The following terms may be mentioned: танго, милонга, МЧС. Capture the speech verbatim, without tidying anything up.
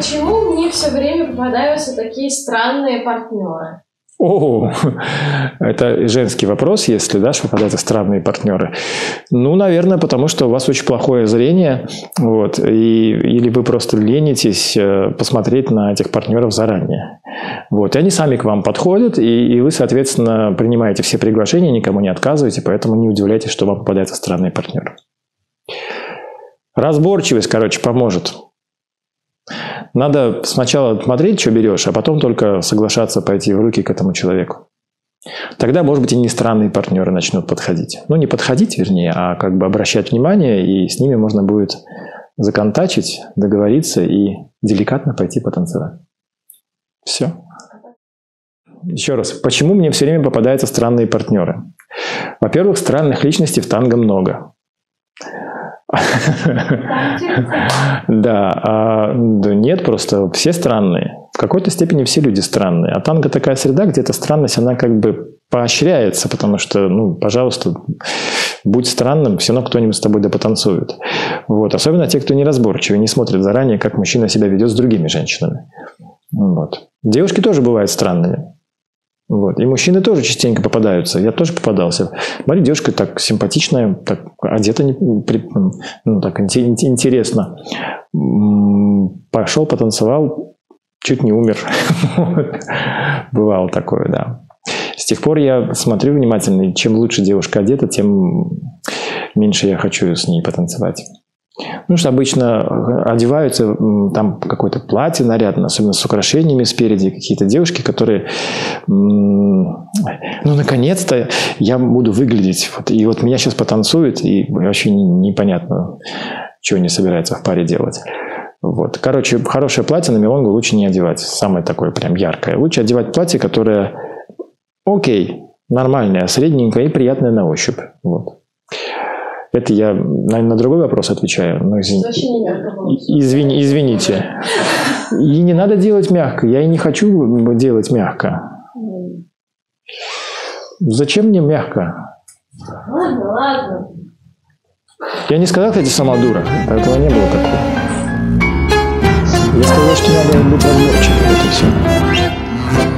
Почему мне все время попадаются такие странные партнеры? О, это женский вопрос, если, да, что попадаются странные партнеры. Ну, наверное, потому что у вас очень плохое зрение, вот, и, или вы просто ленитесь посмотреть на этих партнеров заранее. Вот, и они сами к вам подходят, и, и вы, соответственно, принимаете все приглашения, никому не отказываете, поэтому не удивляйтесь, что вам попадаются странные партнеры. Разборчивость, короче, поможет. Надо сначала смотреть, что берешь, а потом только соглашаться пойти в руки к этому человеку. Тогда, может быть, и не странные партнеры начнут подходить. Ну, не подходить, вернее, а как бы обращать внимание, и с ними можно будет законтачить, договориться и деликатно пойти потанцевать. Все. Еще раз. Почему мне все время попадаются странные партнеры? Во-первых, странных личностей в танго много. Да, нет, просто все странные. В какой-то степени все люди странные. А танго такая среда, где эта странность, она как бы поощряется, потому что, ну, пожалуйста, будь странным, все равно кто-нибудь с тобой да потанцует. Вот. Особенно те, кто неразборчивы, не смотрят заранее, как мужчина себя ведет с другими женщинами. Вот. Девушки тоже бывают странными. Вот. И мужчины тоже частенько попадаются. Я тоже попадался. Смотри, девушка так симпатичная, так одета, ну, так интересно. Пошел, потанцевал, чуть не умер. Бывало такое, да. С тех пор я смотрю внимательно, и чем лучше девушка одета, тем меньше я хочу с ней потанцевать. Ну, что обычно одеваются, там какое-то платье нарядное, особенно с украшениями спереди, какие-то девушки, которые, ну, наконец-то я буду выглядеть. Вот, и вот меня сейчас потанцует, и вообще непонятно, что они собираются в паре делать. Вот. Короче, хорошее платье на милонгу лучше не одевать, самое такое прям яркое. Лучше одевать платье, которое окей, нормальное, средненькое и приятное на ощупь. Вот. Это я, наверное, на другой вопрос отвечаю. Но извин... Извини, извините. И не надо делать мягко. Я и не хочу делать мягко. Зачем мне мягко? Ладно, ладно. Я не сказал, кстати, сама дура. Этого не было такого. Я сказал, что надо быть размерчиком. Это все.